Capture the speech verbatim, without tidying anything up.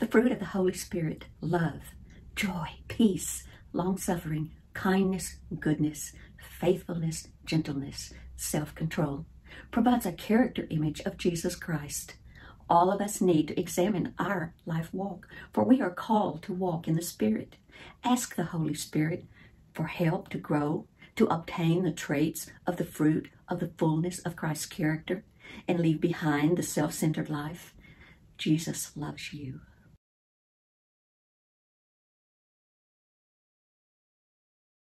The fruit of the Holy Spirit, love, joy, peace, long-suffering, kindness, goodness, faithfulness, gentleness, self-control, provides a character image of Jesus Christ. All of us need to examine our life walk, for we are called to walk in the Spirit. Ask the Holy Spirit for help to grow, to obtain the traits of the fruit of the fullness of Christ's character, and leave behind the self-centered life. Jesus loves you.